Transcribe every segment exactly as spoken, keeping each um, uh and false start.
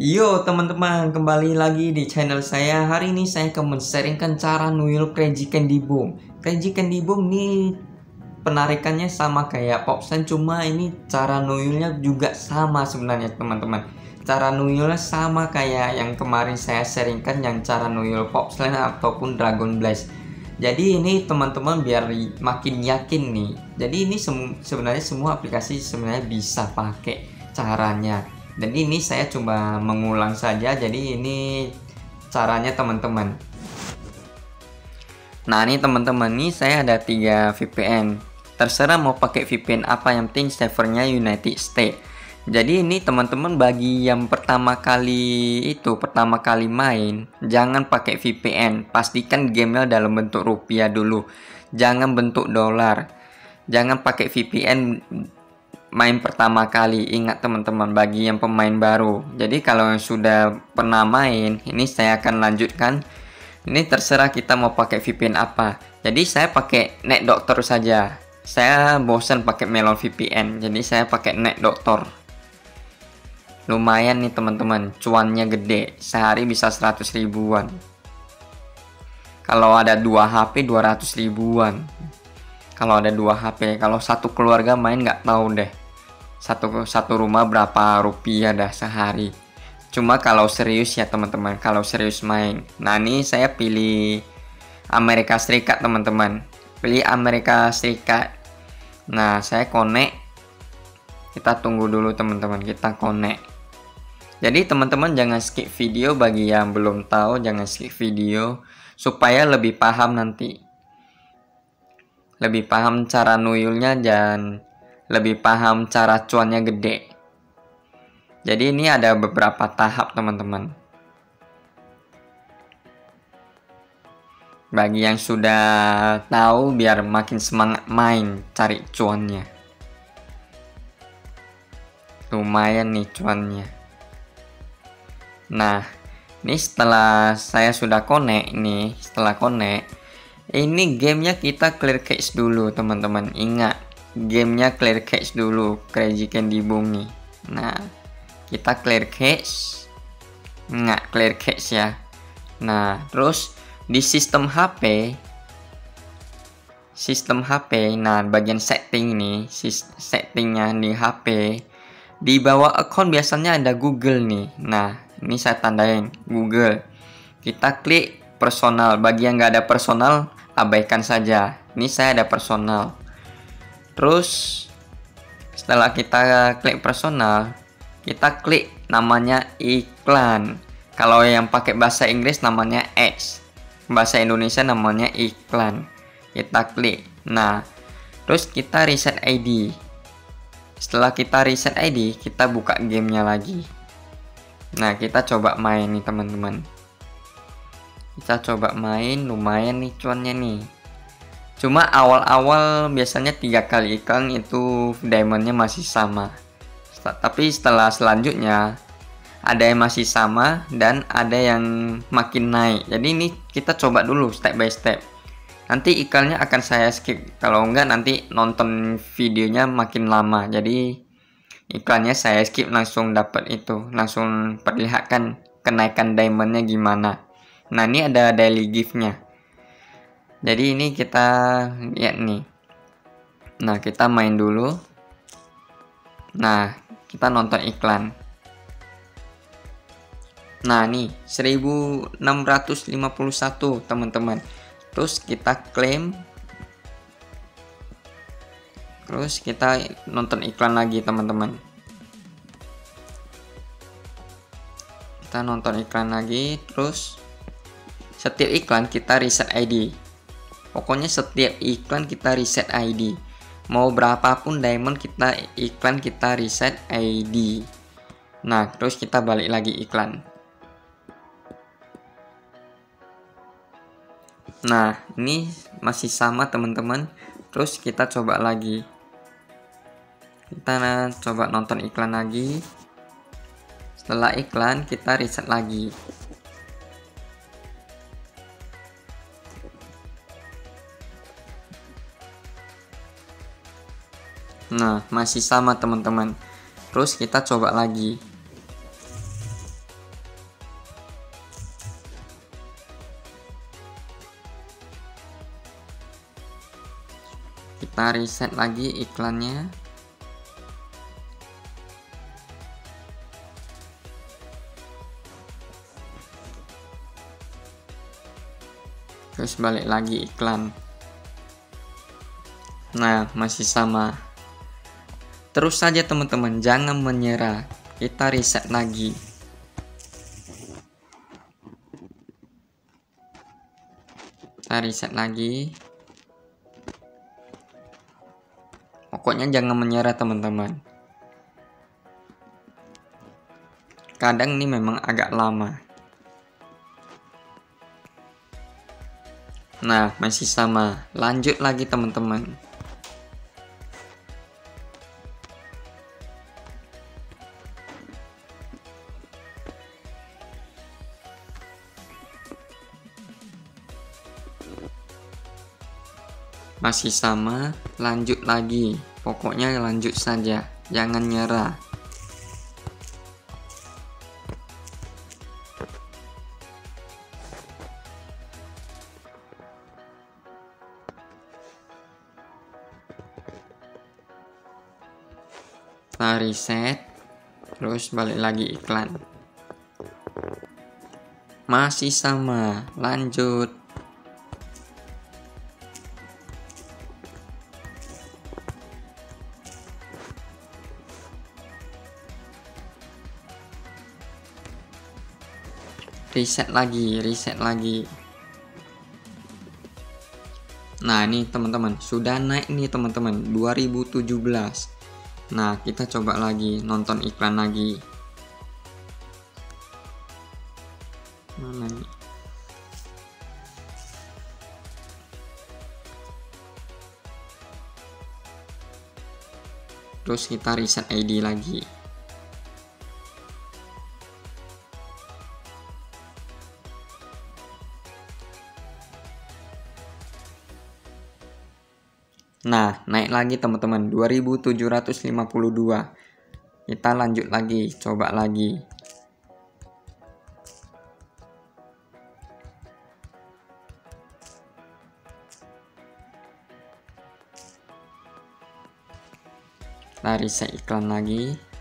Yo teman-teman, kembali lagi di channel saya. Hari ini saya akan men-sharingkan cara nuyul Crazy Candy Bomb. Crazy Candy Bomb nih penarikannya sama kayak Popslane, cuma ini cara nuyulnya juga sama sebenarnya teman-teman. Cara nuyulnya sama kayak yang kemarin saya sharingkan, yang cara nuyul Popslane ataupun Dragon Blast. Jadi ini teman-teman biar makin yakin nih. Jadi ini sem sebenarnya semua aplikasi sebenarnya bisa pakai caranya. Dan ini saya coba mengulang saja. Jadi ini caranya teman-teman. Nah ini teman-teman, nih saya ada tiga V P N. Terserah mau pakai V P N apa, yang penting servernya United States. Jadi ini teman-teman, bagi yang pertama kali itu pertama kali main, jangan pakai V P N. Pastikan gamenya dalam bentuk rupiah dulu, jangan bentuk dolar. Jangan pakai V P N main pertama kali, ingat teman-teman, bagi yang pemain baru. Jadi kalau yang sudah pernah main, ini saya akan lanjutkan. Ini terserah kita mau pakai V P N apa. Jadi saya pakai Net Doctor saja. Saya bosan pakai Melon V P N, jadi saya pakai Net Doctor. Lumayan nih teman-teman, cuannya gede. Sehari bisa seratus ribuan. Kalau ada dua H P dua ratus ribuan. Kalau ada dua H P, kalau satu keluarga main nggak tahu deh. Satu, satu rumah berapa rupiah dah sehari. Cuma kalau serius ya teman-teman, kalau serius main. Nah ini saya pilih Amerika Serikat teman-teman. Pilih Amerika Serikat. Nah saya connect. Kita tunggu dulu teman-teman, kita connect. Jadi teman-teman jangan skip video, bagi yang belum tahu jangan skip video. Supaya lebih paham nanti. Lebih paham cara nuyulnya dan lebih paham cara cuannya gede. Jadi ini ada beberapa tahap teman-teman. Bagi yang sudah tahu biar makin semangat main cari cuannya. Lumayan nih cuannya. Nah, ini setelah saya sudah connect nih, setelah connect ini gamenya kita clear cache dulu teman-teman. Ingat, gamenya clear cache dulu, Crazy Candy Bomb nih. Nah kita clear cache. Ingat clear cache ya. Nah terus di sistem H P, sistem H P, nah bagian setting nih, settingnya di H P. Di bawah account biasanya ada Google nih. Nah ini saya tandain Google. Kita klik personal. Bagi yang nggak ada personal abaikan saja. Ini saya ada personal. Terus setelah kita klik personal, kita klik namanya iklan. Kalau yang pakai bahasa Inggris namanya ads, bahasa Indonesia namanya iklan. Kita klik. Nah terus kita reset I D. Setelah kita reset I D, kita buka gamenya lagi. Nah kita coba main nih teman-teman. Kita coba main, lumayan nih cuannya nih. Cuma awal-awal biasanya tiga kali iklan itu diamondnya masih sama. Tapi setelah selanjutnya ada yang masih sama dan ada yang makin naik. Jadi ini kita coba dulu step by step. Nanti iklannya akan saya skip. Kalau enggak nanti nonton videonya makin lama. Jadi iklannya saya skip, langsung dapat itu. Langsung perlihatkan kenaikan diamondnya gimana. Nah ini ada daily gift-nya. Jadi ini kita lihat nih. Nah kita main dulu. Nah kita nonton iklan. Nah nih seribu enam ratus lima puluh satu teman-teman. Terus kita claim. Terus kita nonton iklan lagi teman-teman. Kita nonton iklan lagi. Terus setiap iklan kita reset I D. Pokoknya setiap iklan kita reset I D. Mau berapapun diamond kita iklan, kita reset I D. Nah terus kita balik lagi iklan. Nah ini masih sama teman-teman. Terus kita coba lagi. Kita coba nonton iklan lagi. Setelah iklan kita reset lagi. Nah masih sama teman-teman. Terus kita coba lagi. Kita reset lagi iklannya. Terus balik lagi iklan. Nah, masih sama. Terus saja teman-teman, jangan menyerah. Kita reset lagi. Kita reset lagi. Pokoknya jangan menyerah teman-teman. Kadang ini memang agak lama. Nah, masih sama. Lanjut lagi teman-teman. Masih sama, lanjut lagi. Pokoknya lanjut saja, jangan nyerah. Kita reset, terus balik lagi iklan. Masih sama, lanjut. Reset lagi, reset lagi. Nah, ini teman-teman, sudah naik nih teman-teman, dua ribu tujuh belas. Nah, kita coba lagi, nonton iklan lagi. Mana nih? Terus kita reset I D lagi. Nah, naik lagi teman-teman, dua ribu tujuh ratus lima puluh dua. Kita lanjut lagi, coba lagi. Kita reset iklan lagi.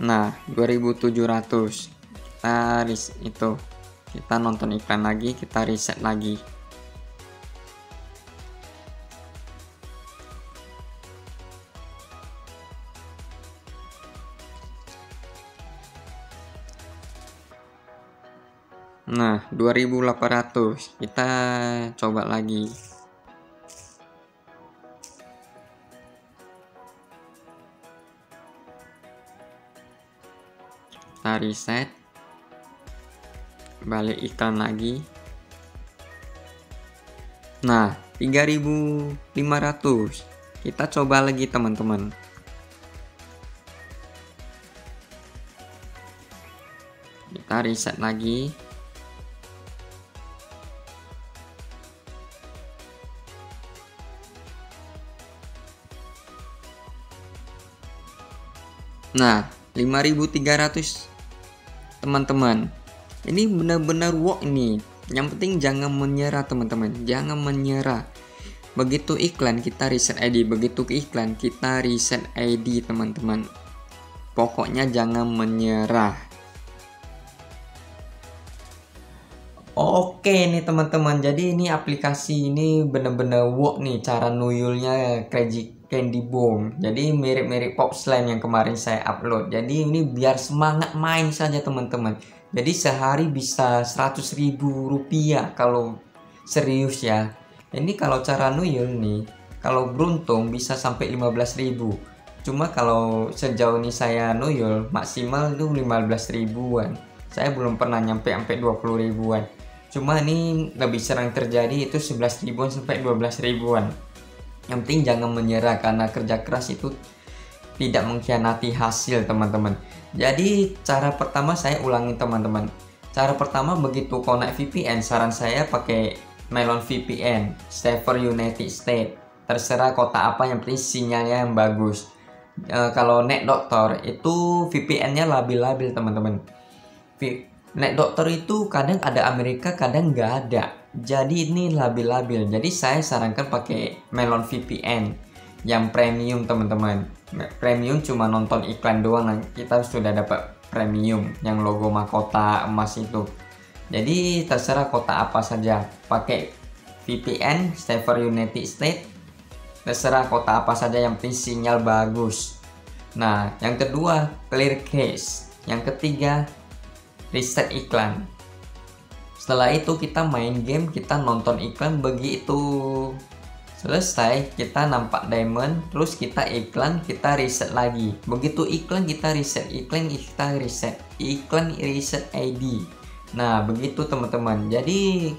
Nah, dua ribu tujuh ratus. Kita reset itu. Kita nonton iklan lagi, kita reset lagi. Nah, dua ribu delapan ratus. Kita coba lagi. Kita reset, balik iklan lagi. Nah, tiga ribu lima ratus. Kita coba lagi teman-teman. Kita reset lagi. Nah, lima ribu tiga ratus. Teman-teman, ini benar-benar work nih. Yang penting jangan menyerah teman-teman, jangan menyerah. Begitu iklan kita reset I D, begitu iklan kita reset I D teman-teman. Pokoknya jangan menyerah. Oke nih teman-teman, jadi ini aplikasi ini benar-benar work nih cara nuyulnya Crazy Candy Bomb. Jadi mirip-mirip Popslane yang kemarin saya upload. Jadi ini biar semangat main saja teman-teman. Jadi sehari bisa seratus ribu rupiah kalau serius ya. Ini kalau cara nuyul nih, kalau beruntung bisa sampai lima belas ribu. Cuma kalau sejauh ini saya nuyul maksimal itu lima belas ribuan. Saya belum pernah nyampe sampai dua puluh ribuan. Cuma ini lebih sering terjadi itu sebelas ribuan sampai dua belas ribuan. Yang penting jangan menyerah karena kerja keras itu tidak mengkhianati hasil teman-teman. Jadi cara pertama saya ulangi teman-teman. Cara pertama begitu connect V P N, saran saya pakai Melon V P N, server United States. Terserah kota apa yang penting sinyalnya yang bagus. e, kalau Net Doctor itu V P N-nya labil-labil teman-teman. Net Doctor itu kadang ada Amerika, kadang nggak ada. Jadi ini labil-labil. Jadi saya sarankan pakai Melon V P N yang premium teman-teman. Premium cuma nonton iklan doang, kita sudah dapat premium yang logo mahkota emas itu. Jadi terserah kota apa saja. Pakai V P N server United States, terserah kota apa saja yang penting sinyal bagus. Nah, yang kedua clear cache, yang ketiga reset iklan. Setelah itu kita main game, kita nonton iklan, begitu selesai kita nampak diamond, terus kita iklan, kita reset lagi. Begitu iklan kita reset, iklan kita reset, iklan reset I D. Nah begitu teman-teman. Jadi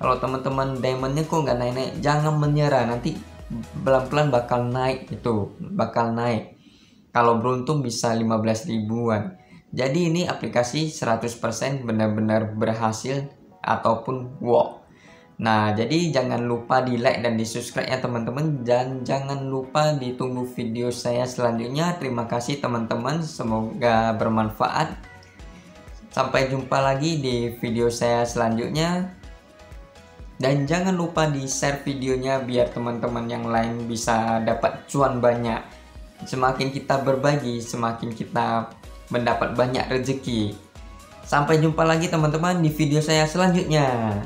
kalau teman-teman diamondnya kok nggak naik-naik, jangan menyerah, nanti pelan-pelan bakal naik itu, bakal naik. Kalau beruntung bisa lima belas ribuan. Jadi ini aplikasi seratus persen benar-benar berhasil ataupun wow. Nah, jadi jangan lupa di like dan di subscribe ya teman-teman. Dan jangan lupa ditunggu video saya selanjutnya. Terima kasih teman-teman, semoga bermanfaat. Sampai jumpa lagi di video saya selanjutnya. Dan jangan lupa di share videonya biar teman-teman yang lain bisa dapat cuan banyak. Semakin kita berbagi, semakin kita mendapat banyak rezeki. Sampai jumpa lagi teman-teman di video saya selanjutnya.